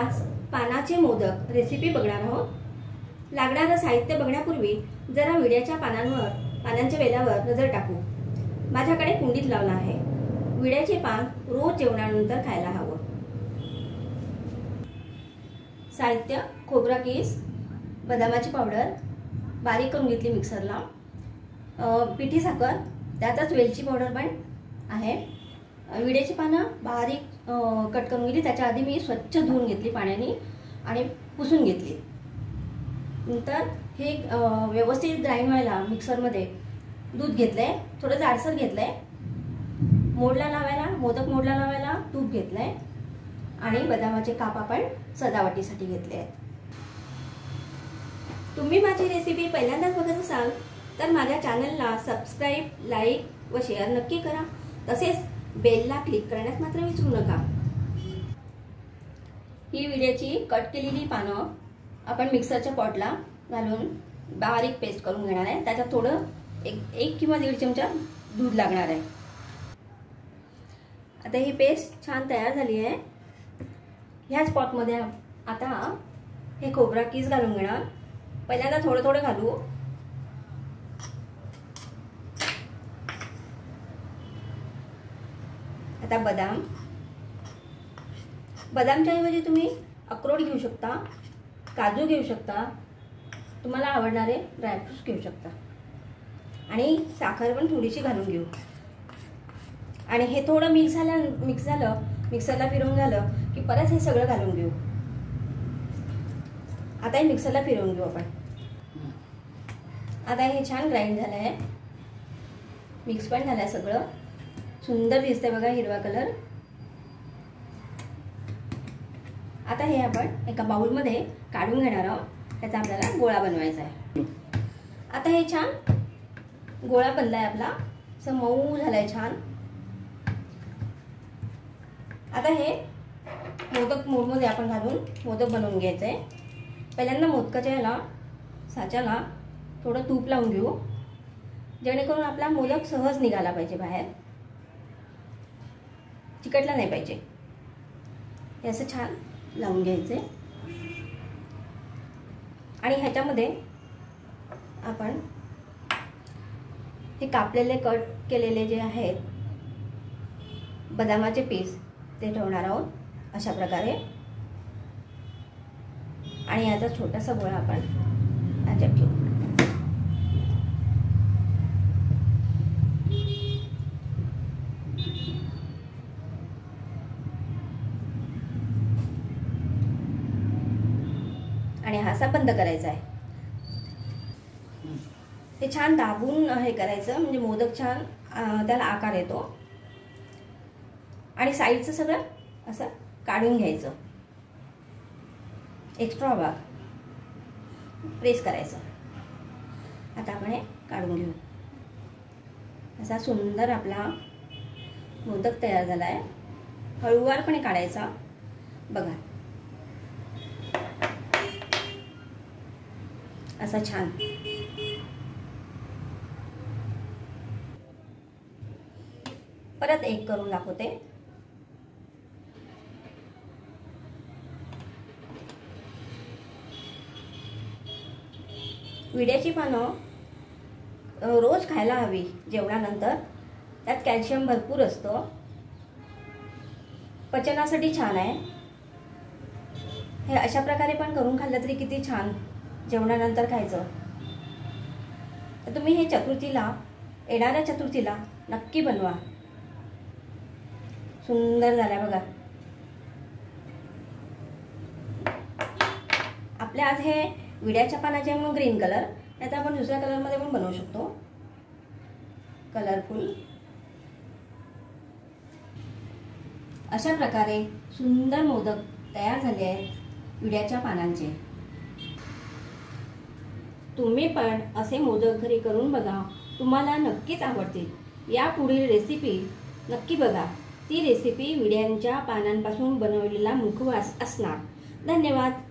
आज पानाचे मोदक रेसिपी बघणार आहोत। लागणारं साहित्य बघण्यापूर्वी जरा विड्याच्या पानांच्या वेलावर नजर टाकू। माझ्याकडे कुंडीत लावला आहे। विड्याचे पान रोज जेवणानंतर खायला हवं। साहित्य: खोबरा कीस, बदामाची पावडर बारीक करून घेतली मिक्सरला, पिठी साखर, त्यातच वेलची पावडर पण आहे। विड्याची पानं बारीक कट करून घेतली। त्याच्या आधी मी स्वच्छ धुवून घेतली पाण्याने आणि पुसून घेतली। नंतर हे व्यवस्थित ग्राइंड व्हायला मिक्सरमध्ये दूध घेतलंय, थोडं जाडसर घेतलंय। मोदक मोडला लावायला तूप घेतलंय आणि बदामाचे काप आपण सजावटीसाठी घेतले आहेत। तुम्ही माझी रेसिपी पहिल्यांदाच बघत असाल तर माझ्या चॅनलला सबस्क्राइब, लाईक व शेअर नक्की करा। तसेच बेलला क्लिक करण्यास मात्र विसरू नका। ही विड्याची कट केलेली पानं आपण मिक्सरच्या पॉटला घालून बारीक पेस्ट करून घेणार आहे। त्याच्यात थोडं एक किंवा दीड चमचा दूध लागणार आहे। आता ही पेस्ट छान तयार झाली आहे। ह्याच पॉटमध्ये आता हे खोबरा कीस घालून घेणार। पहिल्यांदा थोडं घालू। आता बदामच्या ऐवजी तुम्ही अक्रोड घेऊ शकता, काजू घेऊ शकता, तुम्हाला आवडणारे ड्रायफ्रूट्स घेऊ शकता। आणि साखर पण थोडीशी घालून घेऊ। आणि हे थोडं मिक्स झालं मिक्सरला फिरवून झालं की परत हे सगळं घालून घेऊ। आता हे मिक्सरला फिरवून घेऊ आपण। आता हे छान ग्राइंड झालं आहे, मिक्स पण झालं आहे। सगळं सुंदर दिसते बघा, हिरवा कलर। आता हे आपण एका बाउल मध्ये काढून घेणार आहोत। त्याचा आपल्याला गोळा बनवायचा आहे। आता हे छान गोळा बनलाय आपला, असं मऊ झालाय छान। आता हे मोदक मोडमध्ये आपण घालून मोदक बनवून घ्यायचं आहे। पहिल्यांदा मोदकाच्या ह्याला साच्याला थोडं तूप लावून घेऊ, जेणेकरून आपला मोदक सहज निघाला पाहिजे, बाहेर चिकटला नाही पाहिजे। हे असं छान लावून घ्यायचे। आणि ह्याच्यामध्ये आपण हे कापलेले कट केलेले जे आहेत बदामाचे पीस ते ठेवणार आहोत अशा प्रकारे। आणि याचा छोटासा गोळा आपण ह्याच्यात ठेवू। आणि हा असा बंद करायचा आहे। हे छान दाबून हे करायचं, म्हणजे मोदक छान त्याला आकार येतो। आणि साईडचं सगळं असं काढून घ्यायचं, एक्स्ट्रा भाग प्रेस करायचं। आता आपण हे काढून घेऊ। असा सुंदर आपला मोदक तयार झाला आहे। हळूवारपणे काढायचा बघा, असा छान। परत एक करून दाखवते। विड्याची पानं रोज खायला हवी जेवणानंतर, त्यात कॅल्शियम भरपूर असतं, पचनासाठी छान आहे। हे अशा प्रकारे पण करून खाल्लं तरी किती छान जेवणानंतर खायचं। तर तुम्ही हे चतुर्थीला, येणाऱ्या चतुर्थीला नक्की बनवा। सुंदर झाला बघा आपल्या। आज हे विड्याच्या पानाचे म्हणून ग्रीन कलर, नाही तर आपण दुसऱ्या कलरमध्ये पण बनवू शकतो, कलरफुल। अशा प्रकारे सुंदर मोदक तयार झाले आहेत विड्याच्या पानांचे। तुम्ही पण असे मोदक घरी करून बघा, तुम्हाला नक्कीच आवडतील। यापुढील रेसिपी नक्की बघा, ती रेसिपी विड्याच्या पानांपासून बनवलेला मुखवास असणार। धन्यवाद।